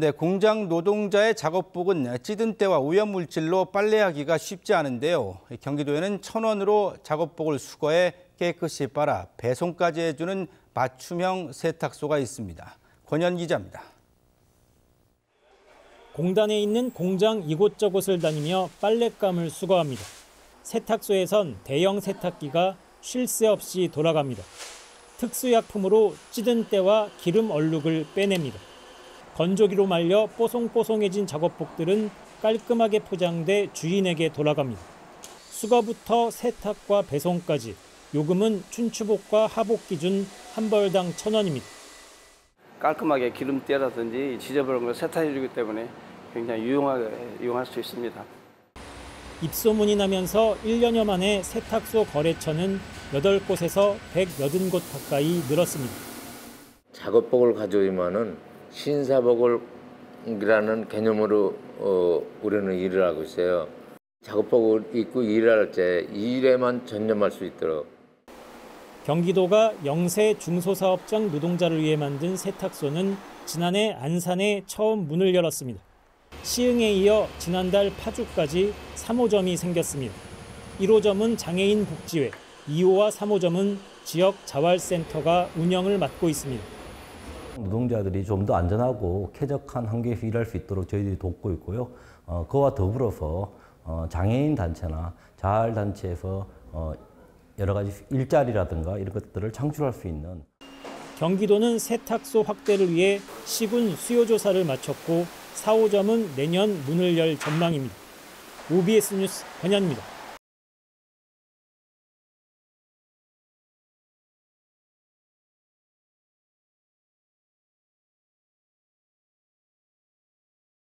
네, 공장 노동자의 작업복은 찌든 때와 오염물질로 빨래하기가 쉽지 않은데요. 경기도에는 1,000원으로 작업복을 수거해 깨끗이 빨아 배송까지 해주는 맞춤형 세탁소가 있습니다. 권현 기자입니다. 공단에 있는 공장 이곳저곳을 다니며 빨랫감을 수거합니다. 세탁소에선 대형 세탁기가 쉴 새 없이 돌아갑니다. 특수약품으로 찌든 때와 기름 얼룩을 빼냅니다. 건조기로 말려 뽀송뽀송해진 작업복들은 깔끔하게 포장돼 주인에게 돌아갑니다. 수거부터 세탁과 배송까지 요금은 춘추복과 하복 기준 한 벌당 1,000원입니다. 깔끔하게 기름때라든지 지저분한 걸 세탁해주기 때문에 굉장히 유용하게 이용할 수 있습니다. 입소문이 나면서 1년여 만에 세탁소 거래처는 8곳에서 180곳 가까이 늘었습니다. 작업복을 가져오면은 신사복이라는 개념으로 우리는 일을 하고 있어요. 작업복을 입고 일할 때 이 일에만 전념할 수 있도록. 경기도가 영세 중소사업장 노동자를 위해 만든 세탁소는 지난해 안산에 처음 문을 열었습니다. 시흥에 이어 지난달 파주까지 3호점이 생겼습니다. 1호점은 장애인복지회, 2호와 3호점은 지역자활센터가 운영을 맡고 있습니다. 노동자들이 좀 더 안전하고 쾌적한 환경에서 일할 수 있도록 저희들이 돕고 있고요. 그와 더불어서 장애인 단체나 자활 단체에서 여러 가지 일자리라든가 이런 것들을 창출할 수 있는. 경기도는 세탁소 확대를 위해 시군 수요 조사를 마쳤고 4호점은 내년 문을 열 전망입니다. OBS뉴스 권현입니다.